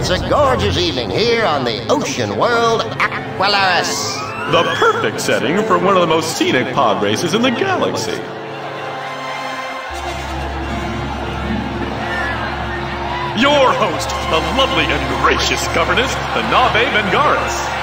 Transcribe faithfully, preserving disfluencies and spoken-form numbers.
It's a gorgeous evening here on the Ocean World Aquilaris. The perfect setting for one of the most scenic pod races in the galaxy. Your host, the lovely and gracious governess, the Nave Mengaris.